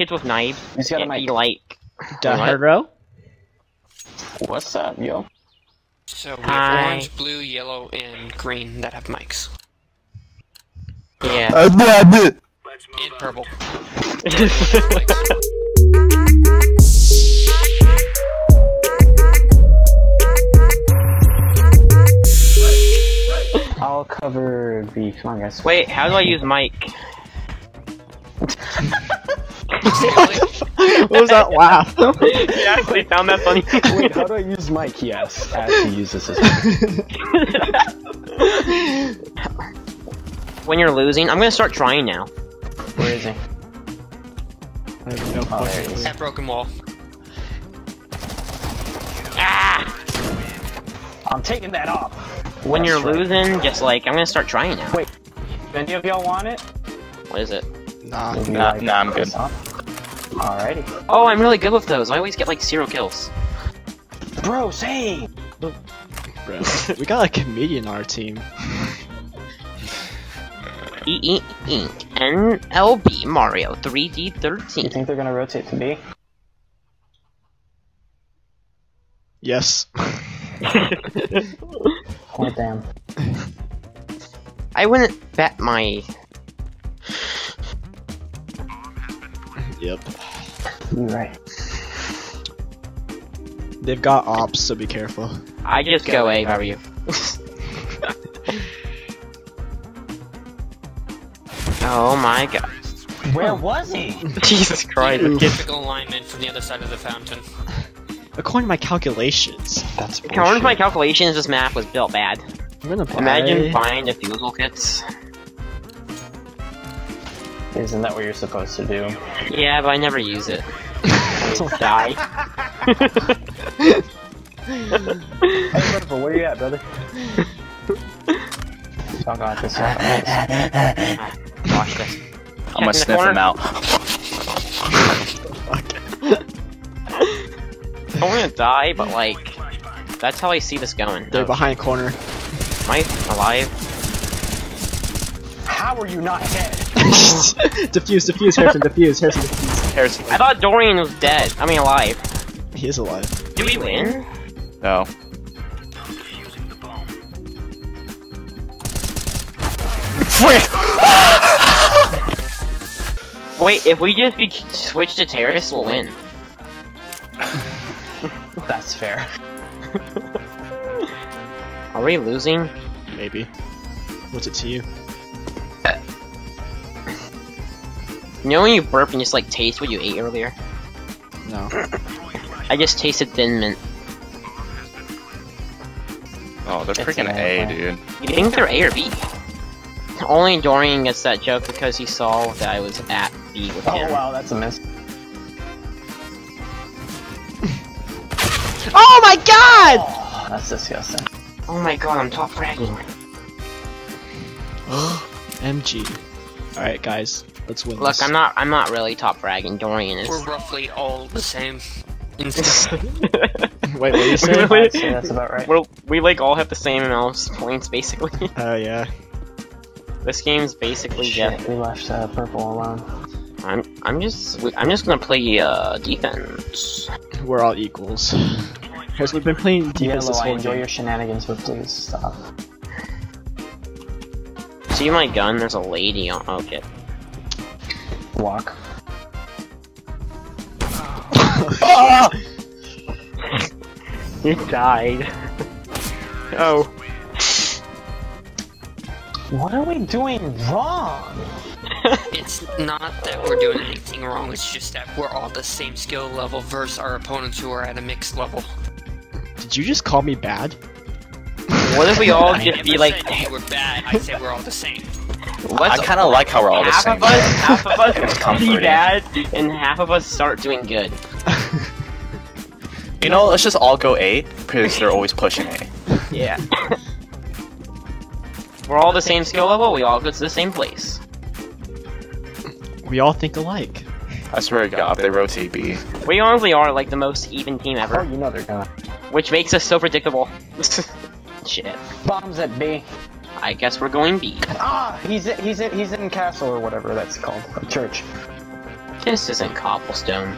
kids with knives. He's got a be like. Dahero? What's up, yo? So we have orange, blue, yellow, and green that have mics. Yeah. And purple. I'll cover the fungus. Wait, how do I use mic? What was that laugh? You actually found that funny. Wait, how do I use mic? Yes, I actually use this as well. When you're losing, I'm gonna start trying now. Where is he? I have no question. That broken wall. Ah! I'm taking that off. When you're losing, just like, I'm gonna start trying now. Wait, do any of y'all want it? What is it? Nah, I'm good. Alrighty. Oh, I'm really good with those. I always get like 0 kills. Bro, same! Bro, we got a comedian on our team. NLB Mario 3D13. You think they're gonna rotate to B? Yes. Oh, damn. I wouldn't bet my. Yep. You're right. They've got ops, so be careful. I just go A, how are you? Oh my god. Where was he? Jesus Christ. Typical alignment from the other side of the fountain. According to my calculations. That's bullshit. According to my calculations, this map was built bad. I'm gonna buy... Imagine buying defusal kits. Isn't that what you're supposed to do? Yeah, but I never use it. I'll die. Hey, where you at, brother? Oh god, this is watch this. I'm gonna sniff him out. I'm gonna die, but like, that's how I see this going. They're behind the corner. Am I alive? How are you not dead? Diffuse, Harrison, diffuse. I thought Dorian was dead. I mean, alive. He is alive. Do we win? No. Wait, if we just switch to terrorists, we'll win. That's fair. Are we losing? Maybe. What's it to you? You know when you burp and just like taste what you ate earlier? No. I just tasted Thin Mint. Oh, they're freaking A, dude. You think they're A or B? Only Dorian gets that joke because he saw that I was at B with him. Oh wow, that's a miss. Oh my god! Oh, that's disgusting. Oh my god, I'm top fragging. MG. Alright guys, let's win this. Look, I'm not really top fragging, Dorian is. We're roughly all the same. Wait, what are you saying? That's about right. We like all have the same amount of points basically. Oh yeah. This game's basically shit, we left purple alone. I'm just gonna play defense. We're all equals. Because we've been playing defense this whole game. Your shenanigans, but please stop. See my gun? There's a lady on. Okay. Walk. Oh! You died. Oh. What are we doing wrong? It's not that we're doing anything wrong, it's just that we're all the same skill level versus our opponents who are at a mixed level. Did you just call me bad? What if we all just be like, hey, we're bad, I say we're all the same. I kinda like how we're all the same. Half of us be bad, and half of us start doing good. You know, let's just all go A, because they're always pushing A. Yeah. We're all the same skill level, we all go to the same place. We all think alike. I swear to god, they rotate B. We honestly are like the most even team ever. Oh, you know they're not. Which makes us so predictable. Shit. Bombs at B. I guess we're going B. Ah, he's in castle or whatever that's called. Church. This isn't cobblestone.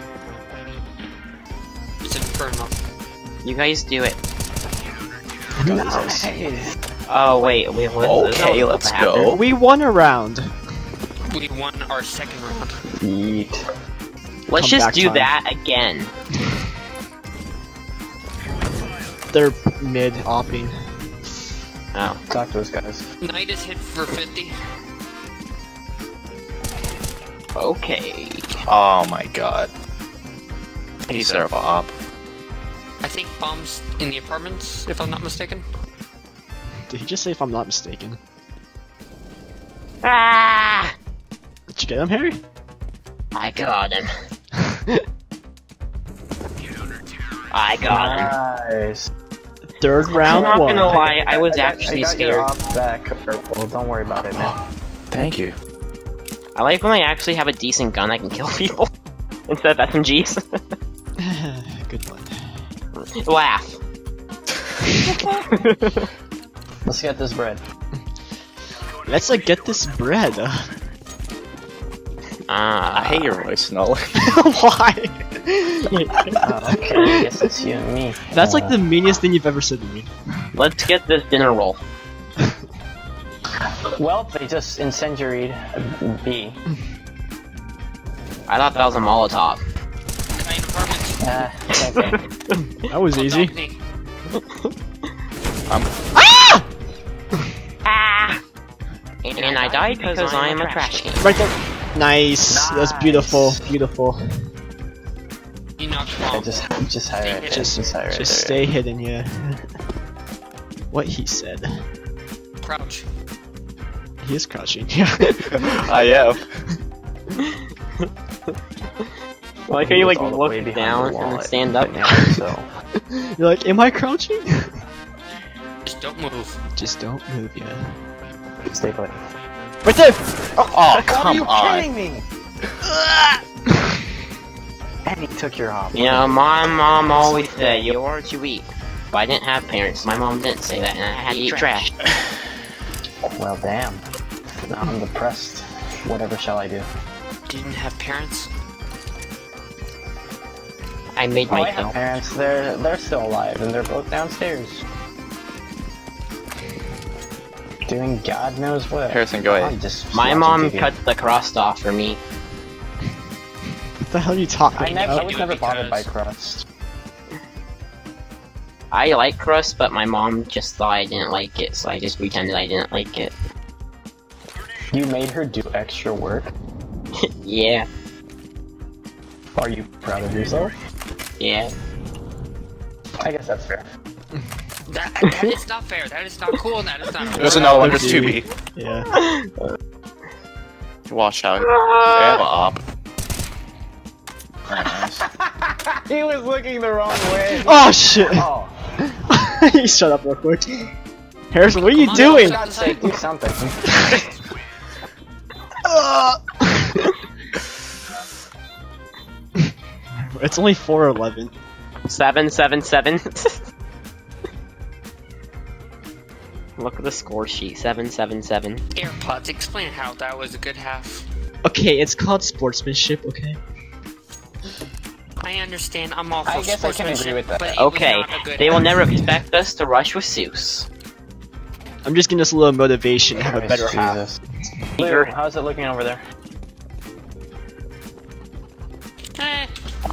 It's infernal. You guys do it. Nice. Oh wait, what? Okay, let's go. We won a round. We won our second round. Yeet. Let's just do that again. They're mid-opping. Oh. Talk to those guys. Knight is hit for 50. Okay. Oh my god. He's there of op. I think bombs in the apartments, if I'm not mistaken. Did he just say if I'm not mistaken? Ah! Did you get him, Harry? I got him. I got him. Nice. Third round one. I'm not gonna lie, I was actually scared. I got your op back, purple. Don't worry about it, man. Thank you. I like when I actually have a decent gun I can kill people instead of SMGs. Good one. Laugh. Let's get this bread. Let's get this bread. I hate your voice, Nolan. Why? Okay, I guess it's you and me. That's like the meanest thing you've ever said to me. Let's get this dinner roll. Well, they just incendiaried a bee. I thought that was a Molotov. Okay. That was easy. Ah! Ah! And I died because I am a trash can. Right there. Nice. That's beautiful. Beautiful. You knocked wrong. Just hide right there. Just stay hidden, yeah. What he said. Crouch. He is crouching. I am. Like how you look down and then stand up now. So. You're like, am I crouching? Just don't move. Just don't move, yeah. Stay put. Right there. Oh come on! Are you kidding me? And he took your arm. You know, my mom always said you are too weak. But I didn't have parents. My mom didn't say that, and I had to eat trash. Well, damn. I'm depressed. Whatever shall I do? Didn't have parents? I made my parents. They're still alive, and they're both downstairs. Doing God knows what. Harrison, go ahead. My mom cut the crust off for me. What the hell are you talking about? I was never bothered by crust. I like crust, but my mom just thought I didn't like it, so I just pretended I didn't like it. You made her do extra work? Yeah. Are you proud of yourself? Yeah. I guess that's fair. That is not fair, that is not cool, and that is not fair. There's another one, there's 2B. Yeah. Watch out. He was looking the wrong way. Oh shit! Oh. He shut up real quick. Harrison, what are you doing? Do something. It's only 4:11. 777. Look at the score sheet. 777. AirPods, explain how that was a good half. Okay, it's called sportsmanship. Okay. I understand. I'm all for sportsmanship. I guess I can agree with that. Okay, they will never expect us to rush with Seuss. I'm just giving us a little motivation to have a better half. Blue, how's it looking over there?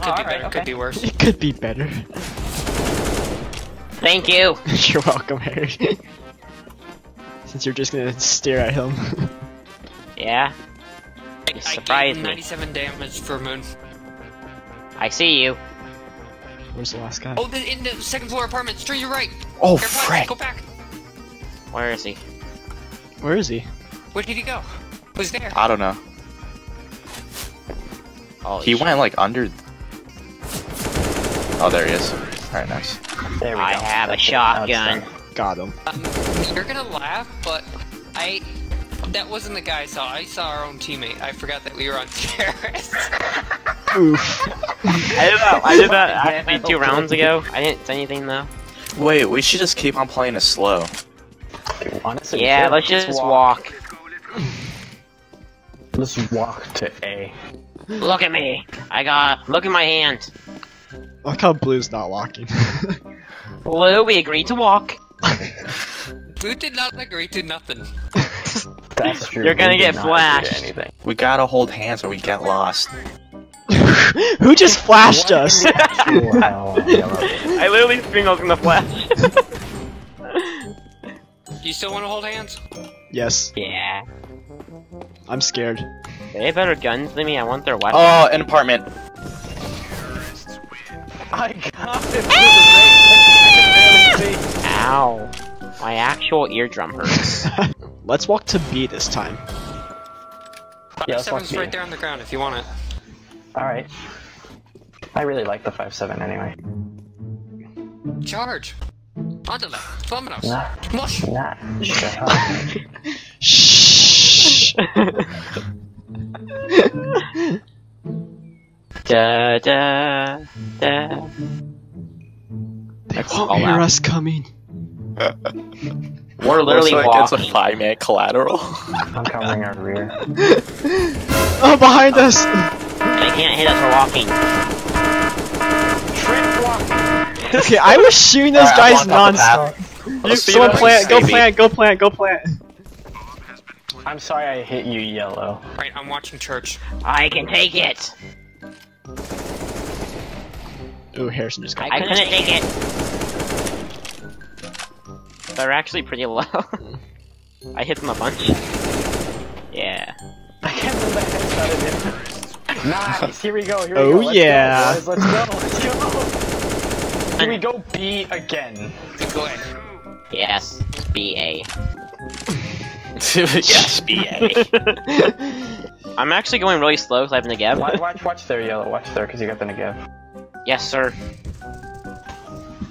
Could be better, could be worse. It could be better. Thank you! You're welcome, Harry. Since you're just gonna stare at him. Yeah. You surprised me. 97 damage for Moon. I see you. Where's the last guy? Oh, in the second floor apartment, straight to your right! Oh, frick! Go back! Where is he? Where is he? Where did he go? Who's there? I don't know. Oh, he went like under... Oh, there he is. Alright, nice. There we go. I have a shotgun. Got him. You're gonna laugh, but that wasn't the guy I saw. I saw our own teammate. I forgot that we were on terrorists. Oof. I did that like 2 rounds ago. I didn't say anything though. Wait, we should just keep on playing it slow. Honestly, yeah, let's just walk. Let's walk to A. Look at me. Look at my hand. I like how Blue's not walking. Blue, we agreed to walk. Blue did not agree to nothing. That's true. You're gonna get flashed. We gotta hold hands or we get lost. Who just flashed us? I literally sprinkled in the flash. Do you still want to hold hands? Yes. Yeah. I'm scared. They have better guns than me. I want their weapons. Oh, an apartment. I got it. Ow. My actual eardrum hurts. Let's walk to B this time. Yeah, 5-7's right there on the ground if you want it. Alright. I really like the 5-7 anyway. Charge! Andale! Vámonos! Mush! Nah. Shh. Da da da. They won't hear us coming. We're literally walking. It's a 5-man collateral. I'm covering our rear. Oh, behind us! They can't hit us for walking. Trip walking. Okay, I was shooting those guys non-stop. Someone plant, go plant, go plant, go plant. I'm sorry I hit you, yellow. Right, I'm watching church. I can take it. Ooh, Harrison just got it. I couldn't take it. They're actually pretty low. I hit them a bunch. Yeah. I can't believe I headshotted him. Nice, here we go, here we go. Oh yeah. Let's go, let's go, let's go. Here we go, B again. Good. Yes, B-A. Yes, B-A. I'm actually going really slow because I have a Negev. Watch there, yellow, watch there, because you got the Negev. Yes, sir.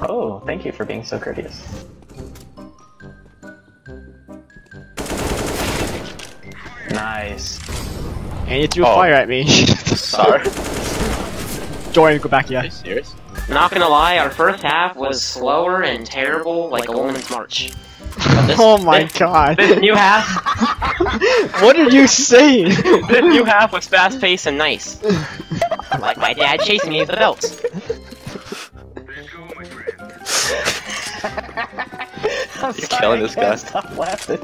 Oh, thank you for being so courteous. Nice. And you threw a fire at me. Sorry. Dorian, go back, yeah. Are you serious? Not gonna lie, our first half was slower and terrible like a woman's march. Oh my god. This new half... What are you saying? This new half was fast-paced and nice. Like my dad chasing me with a belt. You're killing this guy. Stop laughing.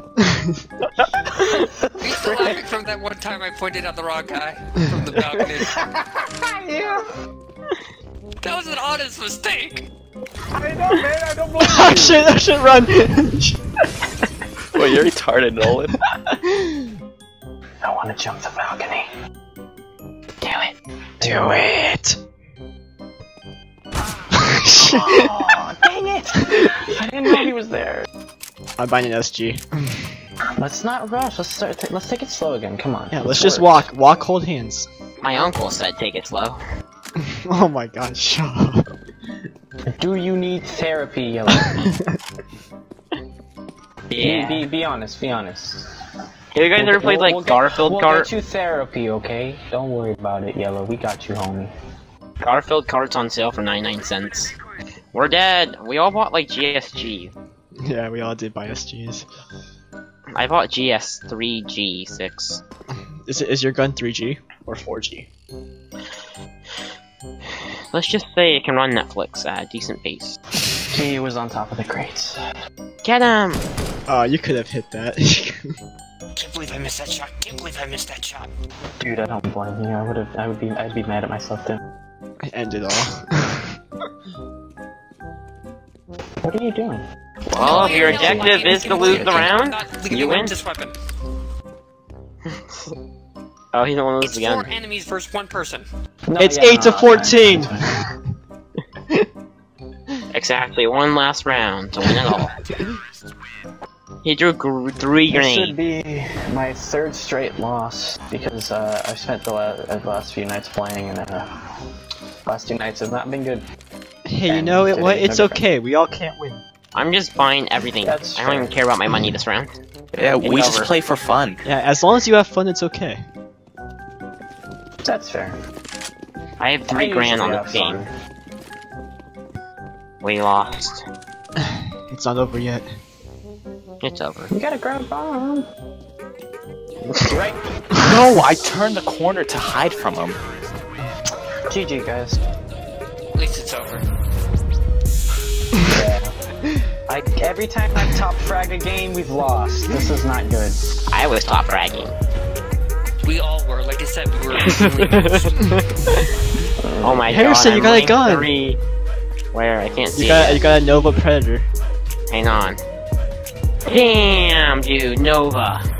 He's laughing from that one time I pointed out the wrong guy from the balcony. Yeah. That was an honest mistake. I know, man. I don't believe. Oh shit! I should run. Well, you're retarded, Nolan. I want to jump the balcony. Do it. Do it. Oh, dang it! I didn't know he was there. I'm buying an SG. Let's not rush. Let's start. Let's take it slow again. Come on. Yeah, let's just walk. Walk, hold hands. My uncle said take it slow. Oh my god, shut up. Do you need therapy, Yellow? Yeah. Be honest. Be honest. Have you guys ever played like Garfield Kart? We'll get you therapy, okay? Don't worry about it, Yellow. We got you, homie. Garfield Kart's on sale for 99 cents. We're dead. We all bought like GSG. Yeah, we all did buy SGs. I bought GS3G6. Is your gun 3G or 4G? Let's just say it can run Netflix at a decent pace. He was on top of the crates. Get him! You could have hit that. Can't believe I missed that shot. Can't believe I missed that shot. Dude, I don't blame you. I'd be mad at myself too. I end it all. What are you doing? Well, if your objective is to lose the round, you win. This weapon. Oh, he don't want to lose again. It's 4 enemies versus 1 person. No, it's 8 to 14. Exactly, 1 last round to win it all. He drew 3 grenades. This should be my 3rd straight loss because I've spent the last few nights playing, and last 2 nights have not been good. Hey, and you know what? It's okay. We all can't win. I'm just buying everything. That's I don't even care about my money this round. Yeah, we just play for fun. Yeah, as long as you have fun, it's okay. That's fair. I have 3 grand on this game. Fun. We lost. It's not over yet. It's over. You gotta grab bomb. Right. No, I turned the corner to hide from him. GG, guys. At least it's over. Yeah. Every time I top frag a game, we've lost. This is not good. I was top fragging. We all were. Like I said, we were. Oh my Harrison, god! Harrison, you got a gun. 3. Where I can't see. You got a Nova Predator. Hang on. Damn, dude, Nova.